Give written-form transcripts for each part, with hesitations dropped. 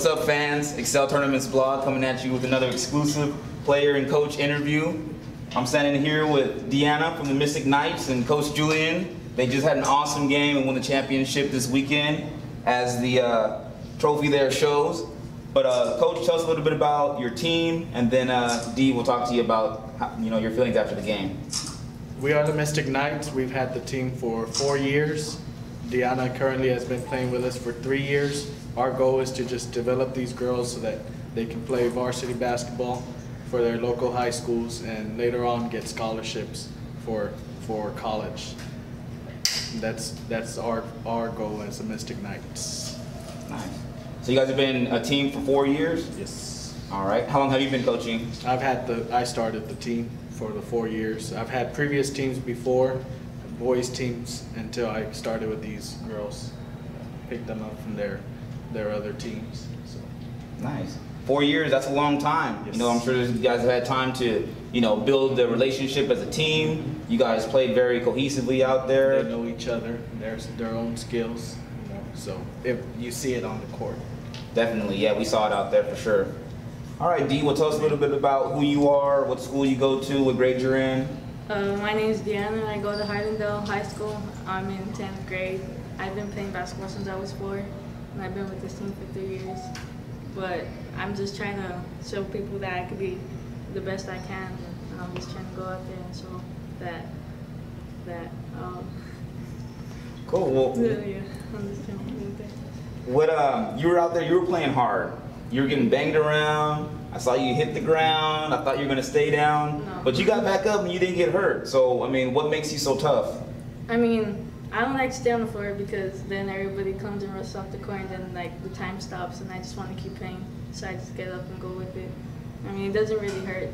What's up, fans? Excel Tournaments blog coming at you with another exclusive player and coach interview. I'm standing here with Deanna from the Mystic Knights and Coach Julian. They just had an awesome game and won the championship this weekend, as the trophy there shows. But Coach, tell us a little bit about your team, and then Dee will talk to you about how, your feelings after the game. We are the Mystic Knights. We've had the team for 4 years. Deanna currently has been playing with us for 3 years. Our goal is to just develop these girls so that they can play varsity basketball for their local high schools and later on get scholarships for college. That's our goal as the Mystic Knights. Nice. So you guys have been a team for 4 years? Yes. All right. How long have you been coaching? I started the team for the 4 years. I've had previous teams before, boys teams, until I started with these girls. Picked them up from their other teams. So. Nice. 4 years, that's a long time. Yes. I'm sure you guys have had time to, build the relationship as a team. You guys play very cohesively out there. They know each other, there's their own skills, so if you see it on the court. Definitely, yeah, we saw it out there for sure. All right, Dee, well, tell us a little bit about who you are, what school you go to, what grade you're in. My name is Deanna, and I go to Harlandale High School. I'm in 10th grade. I've been playing basketball since I was 4. And I've been with this team for 3 years, but I'm just trying to show people that I could be the best I can, and I'm just trying to go out there and show that. Cool. Well, yeah, I'm just trying to do that. What you were out there, you were playing hard. You were getting banged around. I saw you hit the ground. I thought you were gonna stay down, no. But you got back up and you didn't get hurt. So what makes you so tough? I don't like to stay on the floor because then everybody comes and rushes off the court, and then the time stops, and I just want to keep playing. So I just get up and go with it. It doesn't really hurt.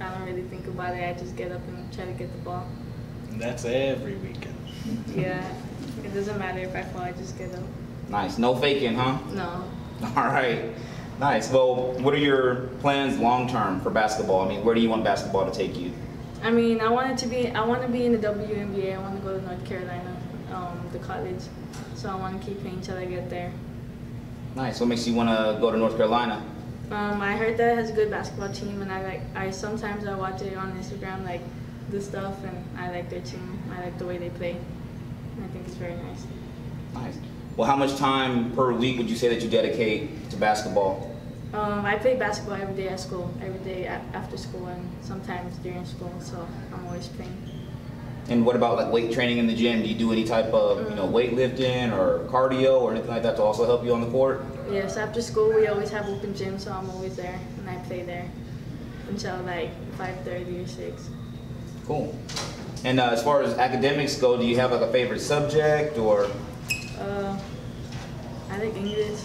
I don't really think about it. I just get up and try to get the ball. And that's every weekend. Yeah, it doesn't matter if I fall. I just get up. Nice. No faking, huh? No. All right. Nice. Well, what are your plans long term for basketball? Where do you want basketball to take you? I want to be in the WNBA. I want to go to North Carolina, the college. So I want to keep playing until I get there. Nice. What makes you want to go to North Carolina? I heard that it has a good basketball team, and I sometimes watch it on Instagram, the stuff, and I like their team. I like the way they play. I think it's very nice. Nice. Well, how much time per week would you say that you dedicate to basketball? I play basketball every day at school, every day after school, and sometimes during school, so I'm always playing. And what about weight training in the gym? Do you do any type of weightlifting or cardio or anything like that to also help you on the court? Yes, after school we always have open gym, so I'm always there, and I play there until 5:30 or 6. Cool. And as far as academics go, do you have a favorite subject or? I like English.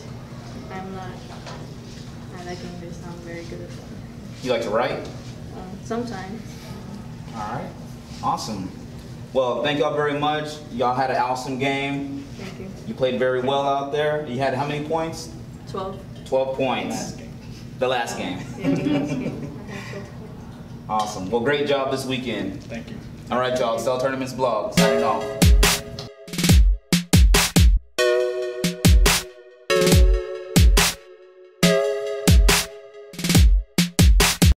I like English, I'm very good at that. You like to write? Sometimes. All right, awesome. Well, thank y'all very much. Y'all had an awesome game. Thank you. You played very well out there. You had how many points? 12. 12 points. The last game. Yeah, the last game. Awesome. Well, great job this weekend. Thank you. All right, y'all. Excel Tournaments blog. Signing off.